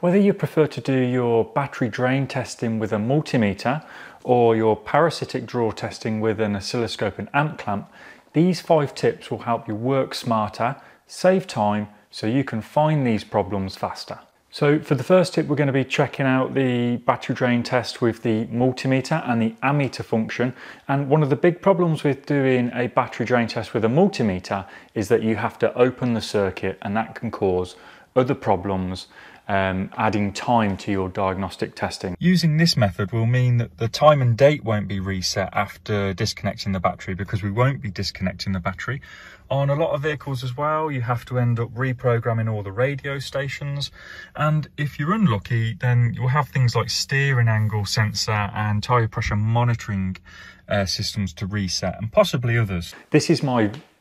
Whether you prefer to do your battery drain testing with a multimeter or your parasitic draw testing with an oscilloscope and amp clamp, these 5 tips will help you work smarter, save time, so you can find these problems faster. So for the first tip, we're going to be checking out the battery drain test with the multimeter and the ammeter function. And one of the big problems with doing a battery drain test with a multimeter is that you have to open the circuit, and that can cause other problems, adding time to your diagnostic testing. Using this method will mean that the time and date won't be reset after disconnecting the battery, because we won't be disconnecting the battery. On a lot of vehicles as well, you have to end up reprogramming all the radio stations. And if you're unlucky, then you'll have things like steering angle sensor and tire pressure monitoring systems to reset, and possibly others. This is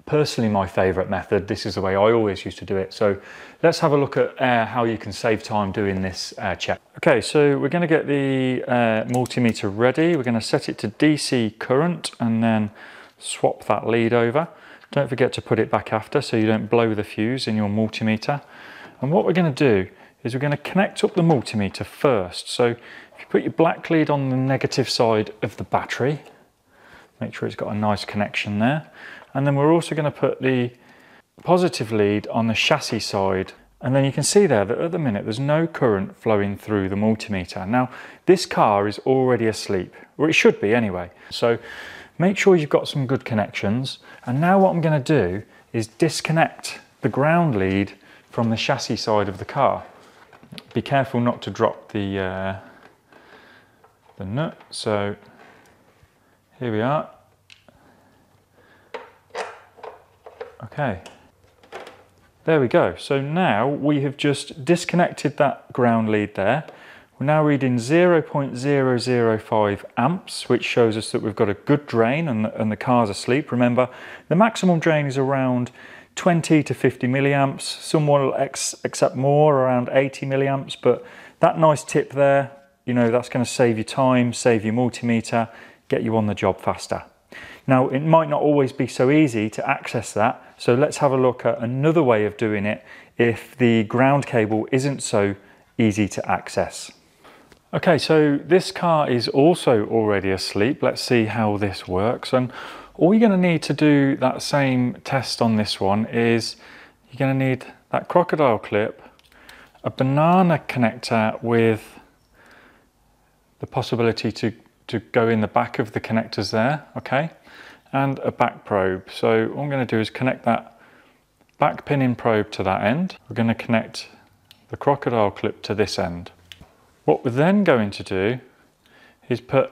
personally my favourite method. This is the way I always used to do it. So let's have a look at how you can save time doing this check. Okay, so we're going to get the multimeter ready. We're going to set it to DC current and then swap that lead over. Don't forget to put it back after so you don't blow the fuse in your multimeter. And what we're going to do is we're going to connect up the multimeter first. So if you put your black lead on the negative side of the battery, make sure it's got a nice connection there. And then we're also going to put the positive lead on the chassis side. And then you can see there that at the minute there's no current flowing through the multimeter. Now, this car is already asleep, or it should be anyway. So make sure you've got some good connections. And now what I'm going to do is disconnect the ground lead from the chassis side of the car. Be careful not to drop the nut. So here we are. Okay, there we go. So now we have just disconnected that ground lead there. We're now reading 0.005 amps, which shows us that we've got a good drain and the car's asleep. Remember, the maximum drain is around 20 to 50 milliamps. Some will accept more, around 80 milliamps, but that nice tip there, you know, that's going to save you time, save your multimeter, get you on the job faster. Now, it might not always be so easy to access that, so let's have a look at another way of doing it if the ground cable isn't so easy to access. Okay, so this car is also already asleep. Let's see how this works. And all you're going to need to do that same test on this one is you're going to need that crocodile clip, a banana connector with the possibility to go in the back of the connectors there, okay, and a back probe. So what I'm going to do is connect that back pinning probe to that end. We're going to connect the crocodile clip to this end. What we're then going to do is put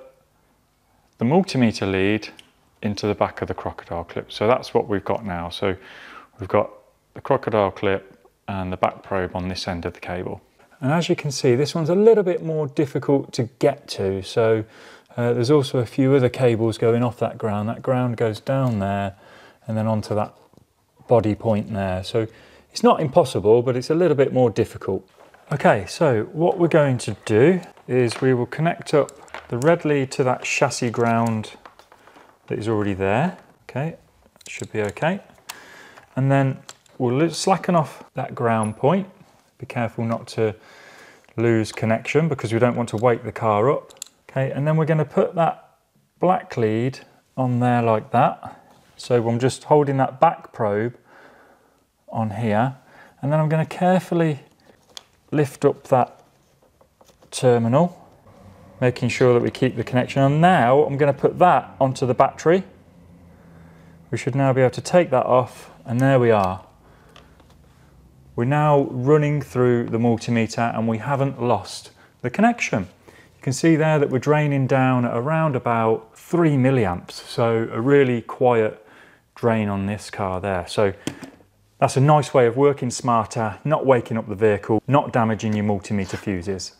the multimeter lead into the back of the crocodile clip. So that's what we've got now. So we've got the crocodile clip and the back probe on this end of the cable. And as you can see, this one's a little bit more difficult to get to. So there's also a few other cables going off that ground. That ground goes down there and then onto that body point there. So it's not impossible, but it's a little bit more difficult. Okay, so what we're going to do is we will connect up the red lead to that chassis ground that is already there. Okay, should be okay. And then we'll slacken off that ground point. Be careful not to lose connection because we don't want to wake the car up. Okay, and then we're going to put that black lead on there like that. So I'm just holding that back probe on here, and then I'm going to carefully lift up that terminal, making sure that we keep the connection. And now I'm going to put that onto the battery. We should now be able to take that off, and there we are. We're now running through the multimeter and we haven't lost the connection. You can see there that we're draining down at around about 3 milliamps. So a really quiet drain on this car there. So that's a nice way of working smarter, not waking up the vehicle, not damaging your multimeter fuses.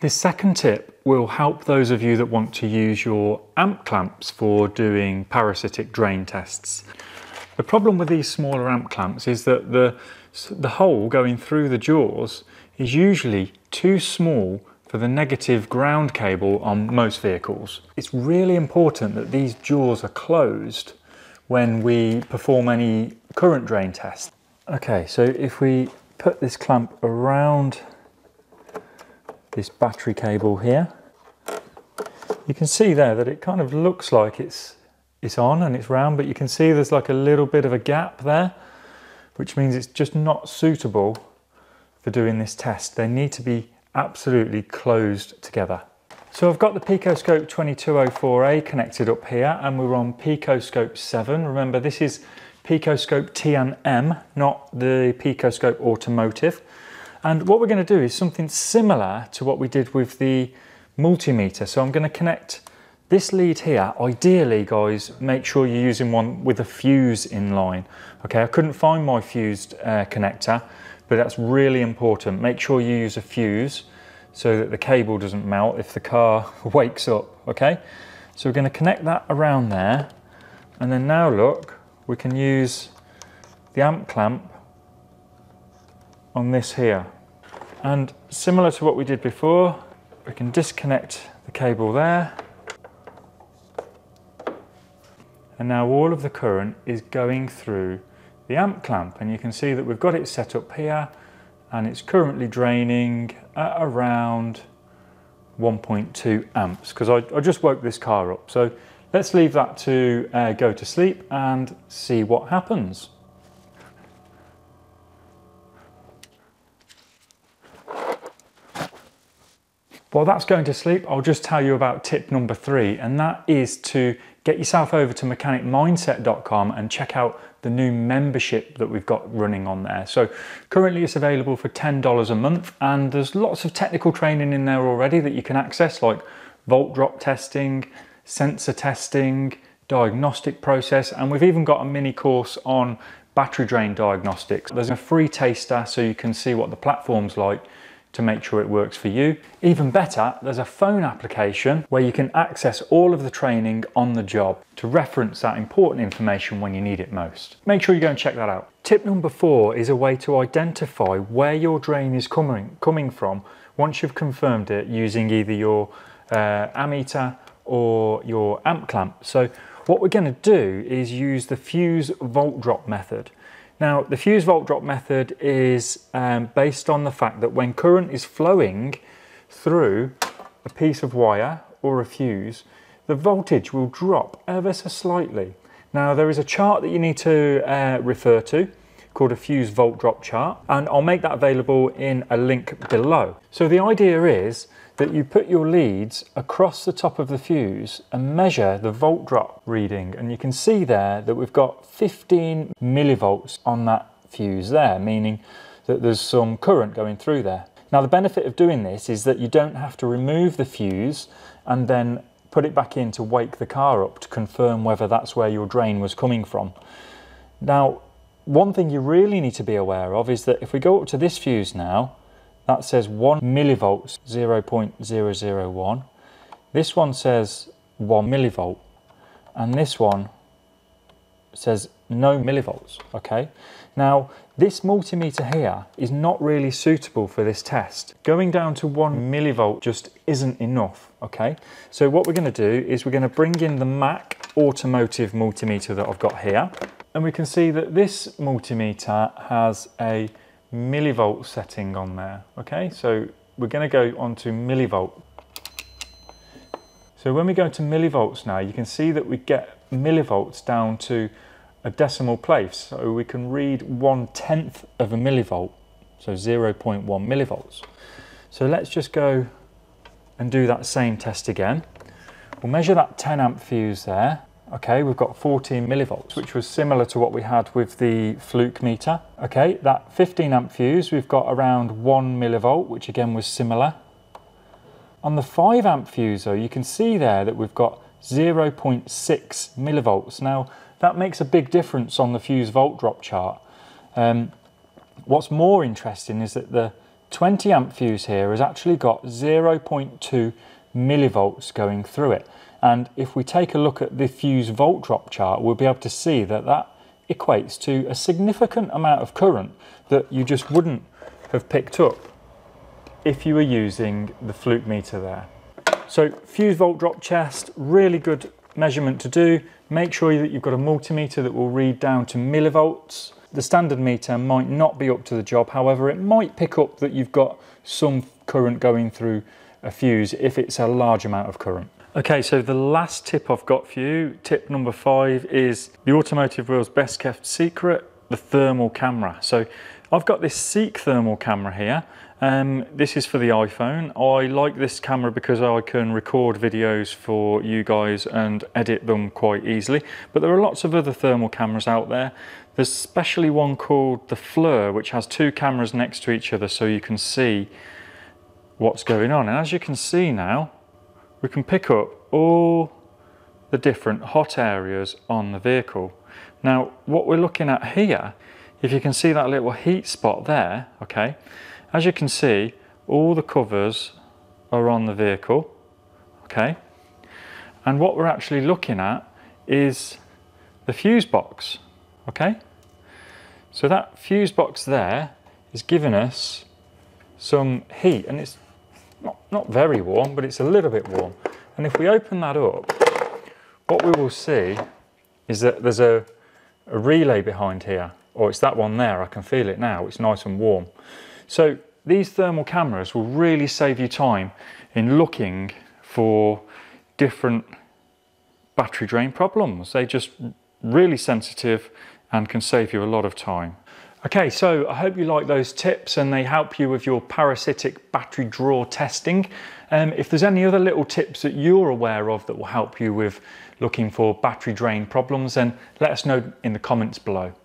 This second tip will help those of you that want to use your amp clamps for doing parasitic drain tests. The problem with these smaller amp clamps is that the hole going through the jaws is usually too small for the negative ground cable on most vehicles. It's really important that these jaws are closed when we perform any current drain test. Okay, so if we put this clamp around this battery cable here. You can see there that it kind of looks like it's on and it's round, but you can see there's like a little bit of a gap there, which means it's just not suitable for doing this test. They need to be absolutely closed together. So I've got the Picoscope 2204A connected up here, and we're on Picoscope 7. Remember, this is Picoscope T&M, not the Picoscope Automotive. And what we're going to do is something similar to what we did with the multimeter. So I'm going to connect this lead here. Ideally, guys, make sure you're using one with a fuse in line. Okay, I couldn't find my fused connector, but that's really important. Make sure you use a fuse so that the cable doesn't melt if the car wakes up, okay? So we're gonna connect that around there, and then now look, we can use the amp clamp on this here. And similar to what we did before, we can disconnect the cable there. And now all of the current is going through the amp clamp, and you can see that we've got it set up here, and it's currently draining at around 1.2 amps because I just woke this car up. So let's leave that to go to sleep and see what happens. While that's going to sleep, I'll just tell you about tip number 3, and that is to get yourself over to mechanicmindset.com and check out the new membership that we've got running on there. So currently it's available for $10 a month, and there's lots of technical training in there already that you can access, like volt drop testing, sensor testing, diagnostic process, and we've even got a mini course on battery drain diagnostics. There's a free taster so you can see what the platform's like to make sure it works for you. Even better, there's a phone application where you can access all of the training on the job to reference that important information when you need it most. Make sure you go and check that out. Tip number 4 is a way to identify where your drain is coming from once you've confirmed it using either your ammeter or your amp clamp. So what we're gonna do is use the fuse volt drop method. Now, the fuse volt drop method is based on the fact that when current is flowing through a piece of wire or a fuse, the voltage will drop ever so slightly. Now, there is a chart that you need to refer to called a fuse volt drop chart, and I'll make that available in a link below. So the idea is that you put your leads across the top of the fuse and measure the volt drop reading. And you can see there that we've got 15 millivolts on that fuse there, meaning that there's some current going through there. Now, the benefit of doing this is that you don't have to remove the fuse and then put it back in to wake the car up to confirm whether that's where your drain was coming from. Now, one thing you really need to be aware of is that if we go up to this fuse now, that says 1 millivolts, 0.001. This one says 1 millivolt, and this one says no millivolts, okay? Now, this multimeter here is not really suitable for this test. Going down to 1 millivolt just isn't enough, okay? So what we're gonna do is we're gonna bring in the Mac automotive multimeter that I've got here, and we can see that this multimeter has a millivolt setting on there, okay? So we're going to go on to millivolt. So when we go to millivolts now, you can see that we get millivolts down to a decimal place, so we can read 1/10 of a millivolt, so 0.1 millivolts. So let's just go and do that same test again. We'll measure that 10 amp fuse there. Okay, we've got 14 millivolts, which was similar to what we had with the Fluke meter. Okay, that 15 amp fuse, we've got around 1 millivolt, which again was similar. On the 5 amp fuse though, you can see there that we've got 0.6 millivolts. Now, that makes a big difference on the fuse volt drop chart. What's more interesting is that the 20 amp fuse here has actually got 0.2 millivolts going through it. And if we take a look at the fuse volt drop chart, we'll be able to see that that equates to a significant amount of current that you just wouldn't have picked up if you were using the Fluke meter there. So fuse volt drop test, really good measurement to do. Make sure that you've got a multimeter that will read down to millivolts. The standard meter might not be up to the job. However, it might pick up that you've got some current going through a fuse if it's a large amount of current. Okay, so the last tip I've got for you, tip number 5, is the automotive world's best kept secret, the thermal camera. So I've got this Seek Thermal camera here. This is for the iPhone. I like this camera because I can record videos for you guys and edit them quite easily. But there are lots of other thermal cameras out there. There's especially one called the FLIR, which has two cameras next to each other so you can see what's going on. And as you can see now, we can pick up all the different hot areas on the vehicle. Now, what we're looking at here, if you can see that little heat spot there, okay, as you can see, all the covers are on the vehicle, okay? And what we're actually looking at is the fuse box, okay? So that fuse box there is giving us some heat, and it's not very warm, but it's a little bit warm. And if we open that up, what we will see is that there's a relay behind here, or it's that one there, I can feel it now, it's nice and warm. So these thermal cameras will really save you time in looking for different battery drain problems. They're just really sensitive and can save you a lot of time. Okay, so I hope you like those tips and they help you with your parasitic battery draw testing. If there's any other little tips that you're aware of that will help you with looking for battery drain problems, then let us know in the comments below.